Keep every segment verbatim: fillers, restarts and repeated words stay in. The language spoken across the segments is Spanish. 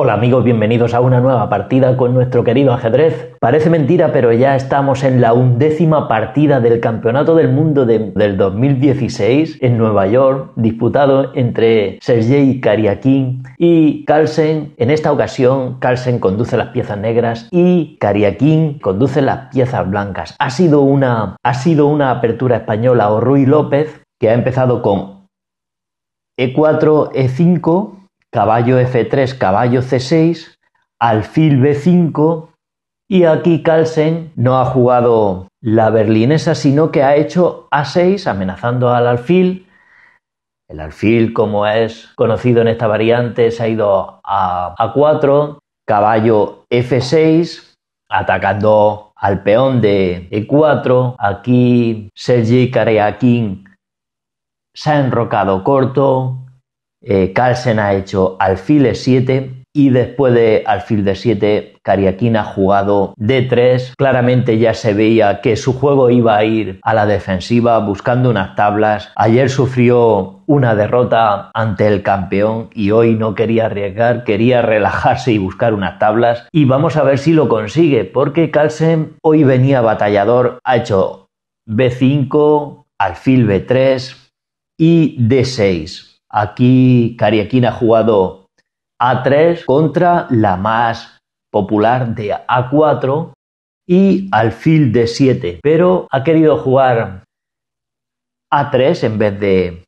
Hola amigos, bienvenidos a una nueva partida con nuestro querido ajedrez. Parece mentira, pero ya estamos en la undécima partida del Campeonato del Mundo de, del dos mil dieciséis en Nueva York, disputado entre Sergey Karjakin y Carlsen. En esta ocasión, Carlsen conduce las piezas negras y Karjakin conduce las piezas blancas. Ha sido una, ha sido una apertura española o Ruy López, que ha empezado con e cuatro, e cinco... caballo efe tres, caballo ce seis, alfil be cinco, y aquí Carlsen no ha jugado la berlinesa, sino que ha hecho a seis, amenazando al alfil. El alfil, como es conocido en esta variante, se ha ido a a cuatro, caballo efe seis, atacando al peón de e cuatro. Aquí Sergey Karjakin se ha enrocado corto. Eh, Carlsen ha hecho alfil e siete y después de alfil de siete Karjakin ha jugado de tres. Claramente ya se veía que su juego iba a ir a la defensiva buscando unas tablas. Ayer sufrió una derrota ante el campeón y hoy no quería arriesgar, quería relajarse y buscar unas tablas. Y vamos a ver si lo consigue, porque Carlsen hoy venía batallador, ha hecho be cinco, alfil be tres y de seis. Aquí Karjakin ha jugado a tres contra la más popular de a cuatro y alfil de siete, pero ha querido jugar a tres en vez de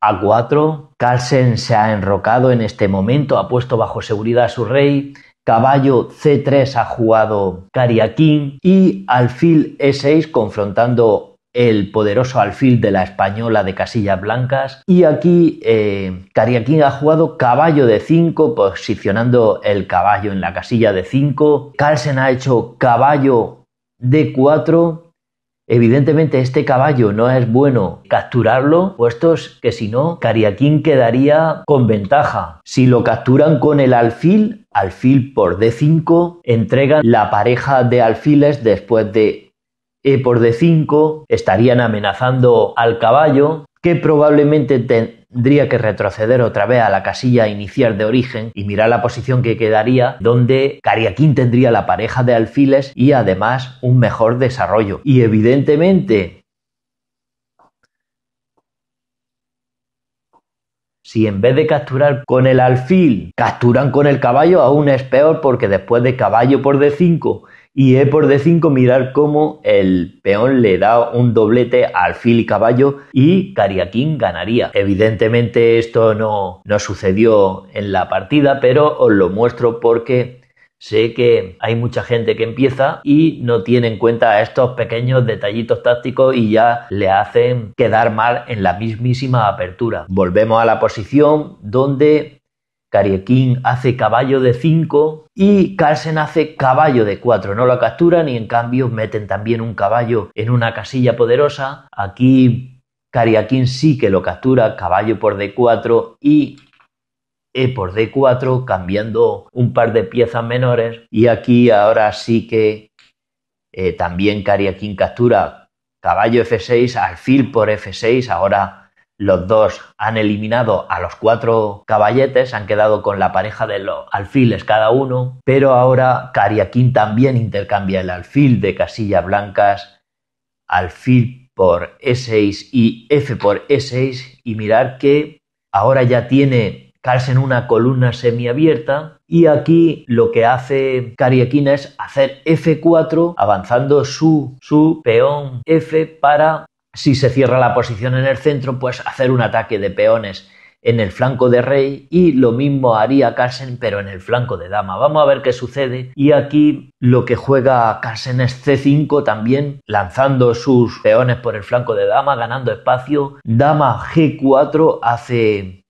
a cuatro. Carlsen se ha enrocado en este momento, ha puesto bajo seguridad a su rey. Caballo ce tres ha jugado Karjakin y alfil e seis, confrontando el poderoso alfil de la española de casillas blancas. Y aquí eh, Karjakin ha jugado caballo de cinco, posicionando el caballo en la casilla de cinco. Carlsen ha hecho caballo de cuatro. Evidentemente este caballo no es bueno capturarlo, puesto que si no Karjakin quedaría con ventaja. Si lo capturan con el alfil, alfil por de cinco, entregan la pareja de alfiles después de e por de cinco, estarían amenazando al caballo, que probablemente tendría que retroceder otra vez a la casilla inicial de origen, y mirar la posición que quedaría, donde Karjakin tendría la pareja de alfiles y además un mejor desarrollo. Y evidentemente, si en vez de capturar con el alfil, capturan con el caballo, aún es peor, porque después de caballo por de cinco y e por de cinco, mirar cómo el peón le da un doblete a alfil y caballo y Karjakin ganaría. Evidentemente esto no, no sucedió en la partida, pero os lo muestro porque sé que hay mucha gente que empieza y no tiene en cuenta estos pequeños detallitos tácticos y ya le hacen quedar mal en la mismísima apertura. Volvemos a la posición donde Karjakin hace caballo de cinco y Carlsen hace caballo de cuatro. No lo capturan y en cambio meten también un caballo en una casilla poderosa. Aquí Karjakin sí que lo captura, caballo por de cuatro y e por de cuatro, cambiando un par de piezas menores. Y aquí ahora sí que eh, también Karjakin captura caballo efe seis, alfil por efe seis. Ahora los dos han eliminado a los cuatro caballetes, han quedado con la pareja de los alfiles cada uno. Pero ahora Karjakin también intercambia el alfil de casillas blancas, alfil por e seis y f por e seis. Y mirar que ahora ya tiene Carlsen una columna semiabierta y aquí lo que hace Karjakin es hacer efe cuatro, avanzando su, su peón f para, si se cierra la posición en el centro, pues hacer un ataque de peones en el flanco de rey, y lo mismo haría Carlsen pero en el flanco de dama. Vamos a ver qué sucede. Y aquí lo que juega Carlsen es ce cinco también, lanzando sus peones por el flanco de dama, ganando espacio. Dama ge cuatro hace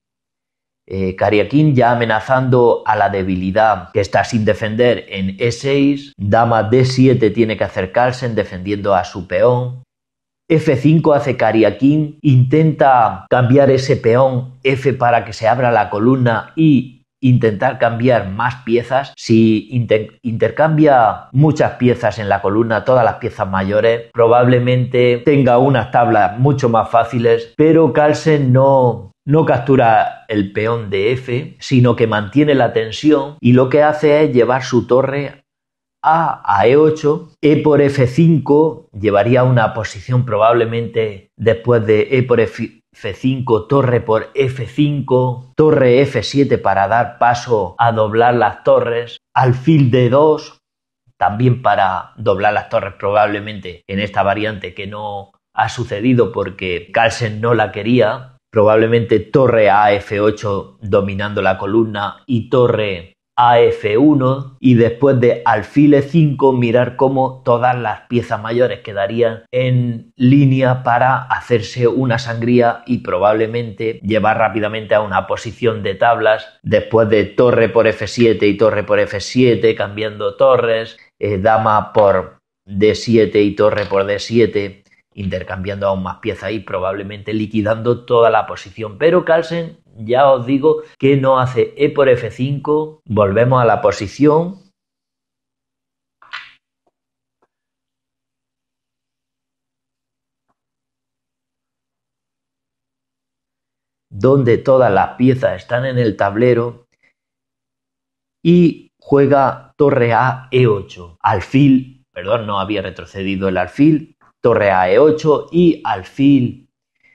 Eh, Karjakin, ya amenazando a la debilidad que está sin defender en e seis. Dama de siete tiene que hacer Carlsen, defendiendo a su peón. efe cinco hace Karjakin, intenta cambiar ese peón f para que se abra la columna y intentar cambiar más piezas. Si inter intercambia muchas piezas en la columna, todas las piezas mayores, probablemente tenga unas tablas mucho más fáciles, pero Carlsen no... No captura el peón de f, sino que mantiene la tensión y lo que hace es llevar su torre a a e ocho. E por f cinco llevaría una posición probablemente después de e por f cinco, torre por f cinco, torre f siete para dar paso a doblar las torres, alfil d dos también para doblar las torres probablemente en esta variante que no ha sucedido porque Carlsen no la quería. Probablemente torre a f ocho dominando la columna y torre a f uno y después de alfil e cinco mirar cómo todas las piezas mayores quedarían en línea para hacerse una sangría y probablemente llevar rápidamente a una posición de tablas después de torre por f siete y torre por f siete cambiando torres, eh, dama por d siete y torre por d siete intercambiando aún más piezas y probablemente liquidando toda la posición. Pero Carlsen, ya os digo, que no hace e por f cinco. Volvemos a la posición. Donde todas las piezas están en el tablero. Y juega torre a e ocho. Alfil, perdón, no había retrocedido el alfil. Torre a e ocho y alfil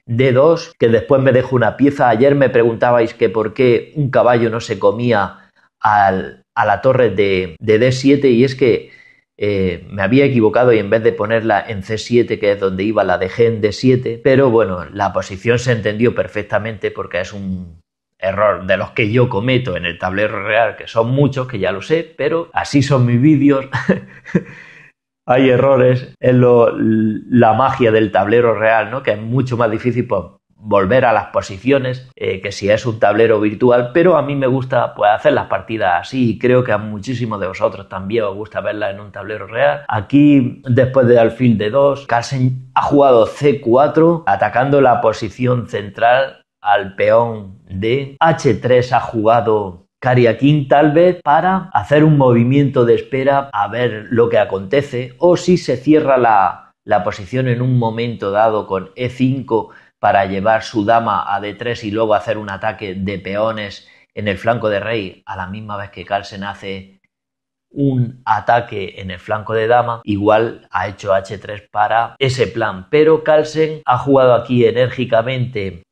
d dos, que después me dejo una pieza. Ayer me preguntabais que por qué un caballo no se comía al, a la torre de, de d siete y es que eh, me había equivocado y en vez de ponerla en c siete, que es donde iba, la dejé en d siete, pero bueno, la posición se entendió perfectamente porque es un error de los que yo cometo en el tablero real, que son muchos, que ya lo sé, pero así son mis vídeos. Hay errores en lo, la magia del tablero real, ¿no? Que es mucho más difícil pues, volver a las posiciones eh, que si es un tablero virtual, pero a mí me gusta pues, hacer las partidas así y creo que a muchísimos de vosotros también os gusta verlas en un tablero real. Aquí, después de alfil d dos, Carlsen ha jugado c cuatro, atacando la posición central al peón d. h tres ha jugado Karjakin tal vez para hacer un movimiento de espera a ver lo que acontece o si se cierra la, la posición en un momento dado con e cinco para llevar su dama a d tres y luego hacer un ataque de peones en el flanco de rey a la misma vez que Carlsen hace un ataque en el flanco de dama, igual ha hecho h tres para ese plan. Pero Carlsen ha jugado aquí enérgicamente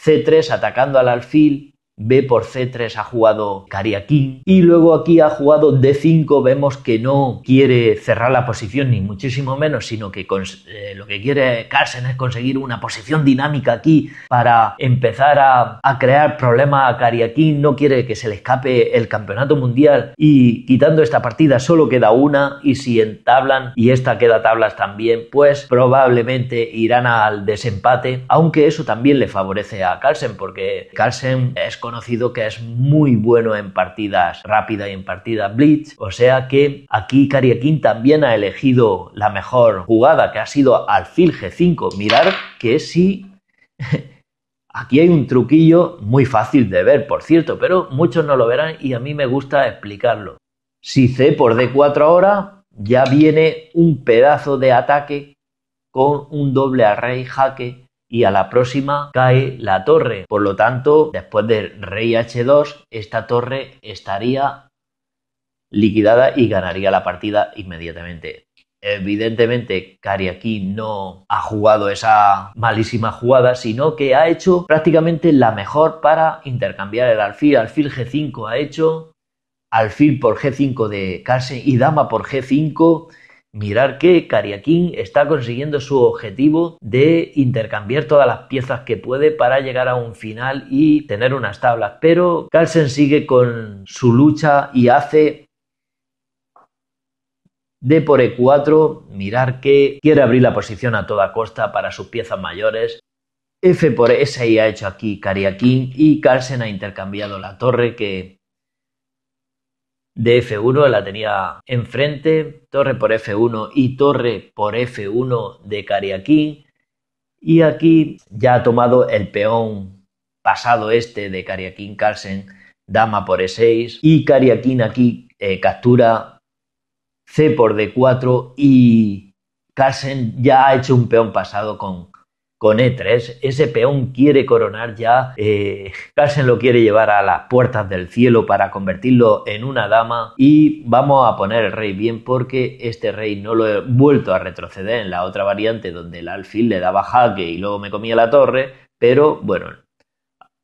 c tres atacando al alfil, b por c tres ha jugado Karjakin y luego aquí ha jugado d cinco. Vemos que no quiere cerrar la posición ni muchísimo menos, sino que eh, lo que quiere Carlsen es conseguir una posición dinámica aquí para empezar a, a crear problemas a Karjakin. No quiere que se le escape el campeonato mundial y quitando esta partida solo queda una y si entablan y esta queda tablas también, pues probablemente irán al desempate, aunque eso también le favorece a Carlsen porque Carlsen es con conocido que es muy bueno en partidas rápidas y en partidas blitz, o sea que aquí Karjakin también ha elegido la mejor jugada, que ha sido alfil g cinco. Mirad que sí, aquí hay un truquillo muy fácil de ver, por cierto, pero muchos no lo verán y a mí me gusta explicarlo. Si c por d cuatro ahora, ya viene un pedazo de ataque con un doble a rey jaque y a la próxima cae la torre. Por lo tanto, después de rey h dos, esta torre estaría liquidada y ganaría la partida inmediatamente. Evidentemente, Karjakin no ha jugado esa malísima jugada, sino que ha hecho prácticamente la mejor para intercambiar el alfil. Alfil g cinco ha hecho, alfil por g cinco de Carlsen y dama por g cinco. Mirar que Karjakin está consiguiendo su objetivo de intercambiar todas las piezas que puede para llegar a un final y tener unas tablas. Pero Carlsen sigue con su lucha y hace d por e cuatro. Mirar que quiere abrir la posición a toda costa para sus piezas mayores. F por e seis ha hecho aquí Karjakin y Carlsen ha intercambiado la torre que de f uno la tenía enfrente, torre por f uno y torre por f uno de Karjakin y aquí ya ha tomado el peón pasado este de Karjakin. Carlsen dama por e seis y Karjakin aquí eh, captura c por d cuatro y Carlsen ya ha hecho un peón pasado con con E tres, ese peón quiere coronar ya, eh, Carlsen lo quiere llevar a las puertas del cielo para convertirlo en una dama, y vamos a poner el rey bien porque este rey no lo he vuelto a retroceder en la otra variante donde el alfil le daba jaque y luego me comía la torre, pero bueno,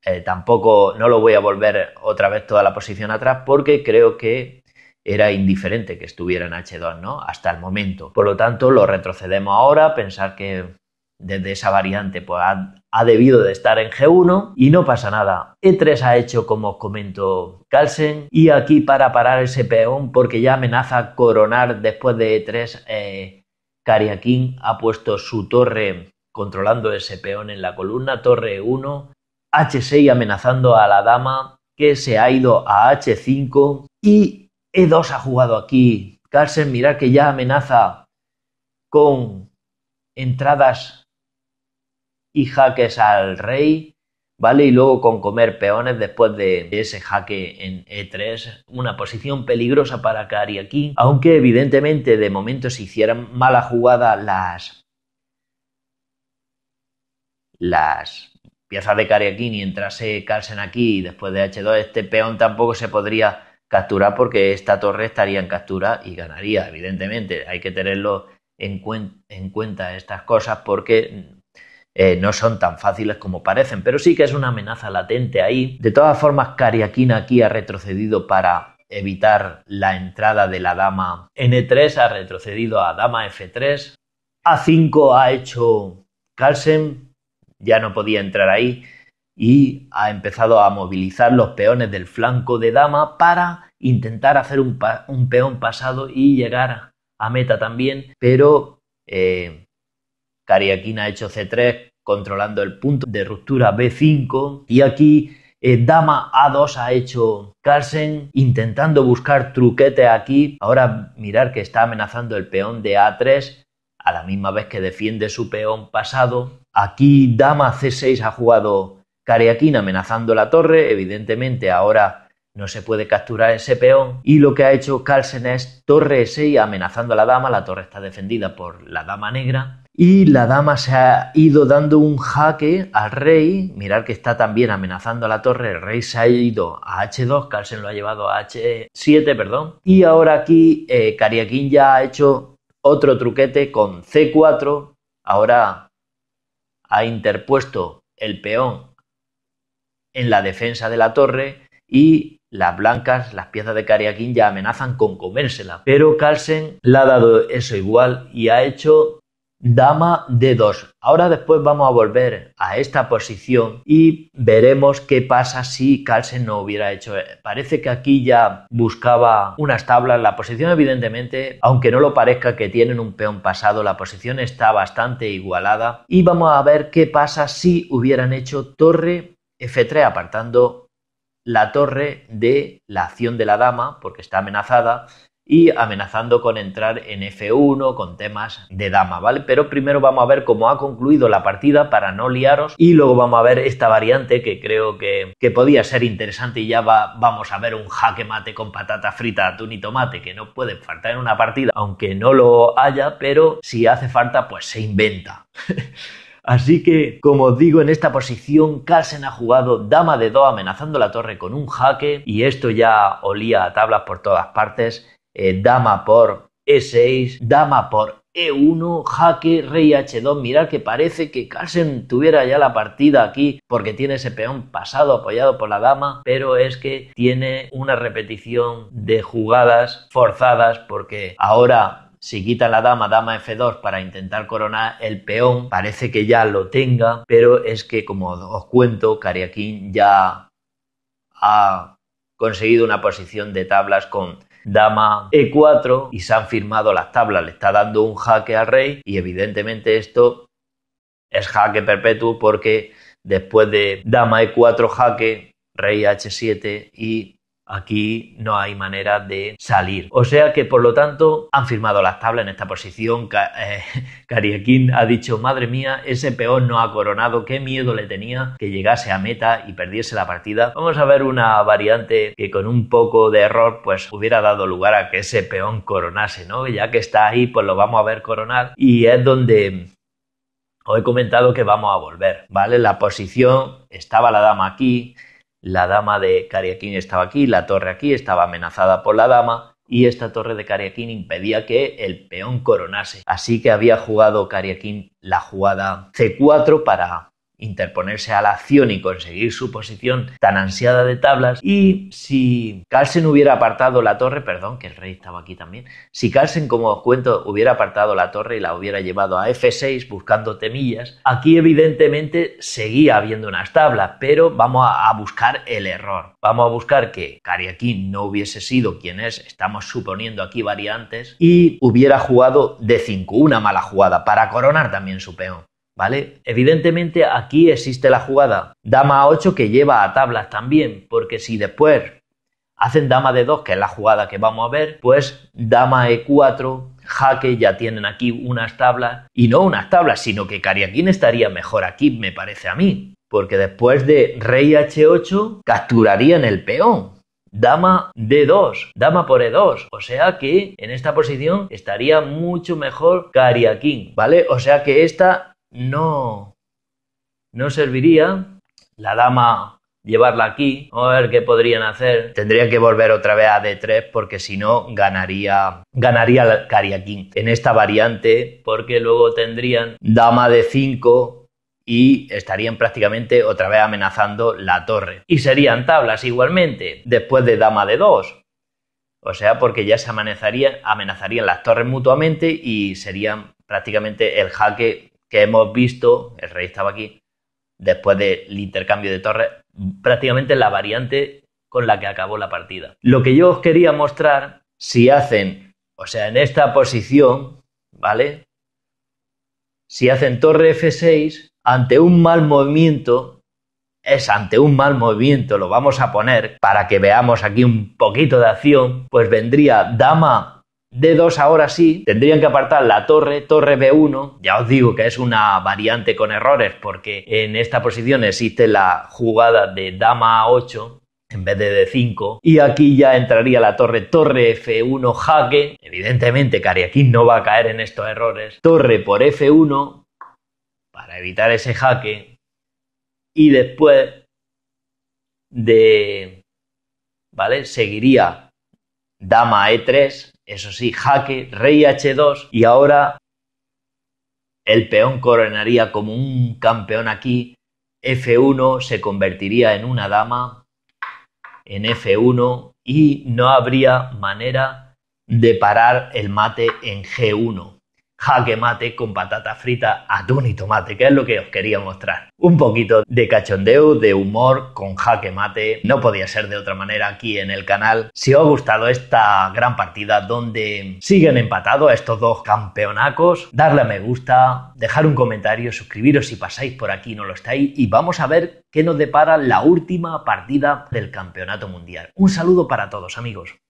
eh, tampoco no lo voy a volver otra vez toda la posición atrás porque creo que era indiferente que estuviera en hache dos, ¿no? Hasta el momento. Por lo tanto, lo retrocedemos ahora, pensar que desde esa variante pues ha, ha debido de estar en ge uno y no pasa nada. e tres ha hecho como os comento Carlsen y aquí para parar ese peón porque ya amenaza coronar después de e tres, eh, Karjakin ha puesto su torre controlando ese peón en la columna, torre e uno, hache seis amenazando a la dama que se ha ido a hache cinco y e dos ha jugado aquí Carlsen, mirad que ya amenaza con entradas y jaques al rey, ¿vale? Y luego con comer peones después de ese jaque en e tres, una posición peligrosa para Karjakin, aunque evidentemente de momento si hicieran mala jugada las, las piezas de Karjakin y entrase Carlsen aquí después de hache dos, este peón tampoco se podría capturar porque esta torre estaría en captura y ganaría, evidentemente, hay que tenerlo en, cuen en cuenta estas cosas porque Eh, no son tan fáciles como parecen, pero sí que es una amenaza latente ahí. De todas formas, Karjakin aquí ha retrocedido para evitar la entrada de la dama ene tres, ha retrocedido a dama efe tres, a cinco ha hecho Carlsen, ya no podía entrar ahí y ha empezado a movilizar los peones del flanco de dama para intentar hacer un, pa un peón pasado y llegar a meta también, pero Eh, Karjakin ha hecho ce tres controlando el punto de ruptura be cinco y aquí eh, dama a dos ha hecho Carlsen intentando buscar truquete aquí. Ahora mirar que está amenazando el peón de a tres a la misma vez que defiende su peón pasado. Aquí dama ce seis ha jugado Karjakin amenazando la torre, evidentemente ahora no se puede capturar ese peón y lo que ha hecho Carlsen es torre e seis amenazando a la dama, la torre está defendida por la dama negra y la dama se ha ido dando un jaque al rey, mirad que está también amenazando a la torre, el rey se ha ido a hache dos, Carlsen lo ha llevado a hache siete, perdón, y ahora aquí eh, Karjakin ya ha hecho otro truquete con ce cuatro, ahora ha interpuesto el peón en la defensa de la torre y las blancas, las piezas de Karjakin ya amenazan con comérsela, pero Carlsen le ha dado eso igual y ha hecho dama de dos. Ahora después vamos a volver a esta posición y veremos qué pasa si Carlsen no hubiera hecho. Parece que aquí ya buscaba unas tablas. La posición evidentemente, aunque no lo parezca que tienen un peón pasado, la posición está bastante igualada y vamos a ver qué pasa si hubieran hecho torre efe tres apartando la torre de la acción de la dama porque está amenazada y amenazando con entrar en efe uno con temas de dama, ¿vale? Pero primero vamos a ver cómo ha concluido la partida para no liaros y luego vamos a ver esta variante que creo que, que podía ser interesante y ya va, vamos a ver un jaque mate con patata frita, atún y tomate que no puede faltar en una partida, aunque no lo haya, pero si hace falta pues se inventa. Así que, como os digo, en esta posición Carlsen ha jugado dama de dos amenazando la torre con un jaque y esto ya olía a tablas por todas partes, eh, dama por e seis, dama por e uno, jaque, rey hache dos, mirad que parece que Carlsen tuviera ya la partida aquí porque tiene ese peón pasado apoyado por la dama, pero es que tiene una repetición de jugadas forzadas porque ahora si quita la dama, dama efe dos para intentar coronar el peón, parece que ya lo tenga, pero es que como os cuento, Karjakin ya ha conseguido una posición de tablas con dama e cuatro y se han firmado las tablas, le está dando un jaque al rey y evidentemente esto es jaque perpetuo porque después de dama e cuatro jaque, rey hache siete y aquí no hay manera de salir. O sea que, por lo tanto, han firmado las tablas en esta posición. Karjakin ha dicho, madre mía, ese peón no ha coronado. Qué miedo le tenía que llegase a meta y perdiese la partida. Vamos a ver una variante que con un poco de error pues hubiera dado lugar a que ese peón coronase, ¿no? Ya que está ahí, pues lo vamos a ver coronar. Y es donde Os he comentado que vamos a volver, ¿vale? La posición, estaba la dama aquí, la dama de Karjakin estaba aquí, la torre aquí, estaba amenazada por la dama y esta torre de Karjakin impedía que el peón coronase. Así que había jugado Karjakin la jugada ce cuatro para interponerse a la acción y conseguir su posición tan ansiada de tablas. Y si Carlsen hubiera apartado la torre, perdón, que el rey estaba aquí también, si Carlsen, como os cuento, hubiera apartado la torre y la hubiera llevado a efe seis buscando temillas, aquí evidentemente seguía habiendo unas tablas, pero vamos a buscar el error. Vamos a buscar que Karjakin no hubiese sido quien es, estamos suponiendo aquí variantes, y hubiera jugado de cinco, una mala jugada, para coronar también su peón. ¿Vale? Evidentemente aquí existe la jugada dama a ocho que lleva a tablas también, porque si después hacen dama de dos, que es la jugada que vamos a ver, pues dama e cuatro, jaque, ya tienen aquí unas tablas, y no unas tablas, sino que Karjakin estaría mejor aquí, me parece a mí, porque después de rey hache ocho capturarían el peón. Dama de dos, dama por e dos, o sea que en esta posición estaría mucho mejor Karjakin, ¿vale? O sea que esta No, no serviría la dama llevarla aquí. Vamos a ver qué podrían hacer. Tendrían que volver otra vez a de tres porque si no ganaría, ganaría Karjakin en esta variante, porque luego tendrían dama de cinco y estarían prácticamente otra vez amenazando la torre. Y serían tablas igualmente después de dama de dos. O sea, porque ya se amenazaría, amenazarían las torres mutuamente y serían prácticamente el jaque que hemos visto, el rey estaba aquí, después del intercambio de torres, prácticamente la variante con la que acabó la partida. Lo que yo os quería mostrar, si hacen, o sea, en esta posición, ¿vale? Si hacen torre efe seis, ante un mal movimiento, es ante un mal movimiento, lo vamos a poner para que veamos aquí un poquito de acción, pues vendría dama de dos ahora sí, tendrían que apartar la torre, torre be uno, ya os digo que es una variante con errores porque en esta posición existe la jugada de dama a ocho en vez de de cinco y aquí ya entraría la torre, torre efe uno, jaque, evidentemente Karjakin no va a caer en estos errores, torre por efe uno para evitar ese jaque y después de, ¿vale? Seguiría dama e tres. Eso sí, jaque, rey hache dos y ahora el peón coronaría como un campeón aquí, efe uno se convertiría en una dama, en efe uno y no habría manera de parar el mate en ge uno. Jaque mate con patata frita, atún y tomate, que es lo que os quería mostrar. Un poquito de cachondeo, de humor con jaque mate, no podía ser de otra manera aquí en el canal. Si os ha gustado esta gran partida donde siguen empatados estos dos campeonacos, darle a me gusta, dejar un comentario, suscribiros si pasáis por aquí y no lo estáis y vamos a ver qué nos depara la última partida del Campeonato Mundial. Un saludo para todos amigos.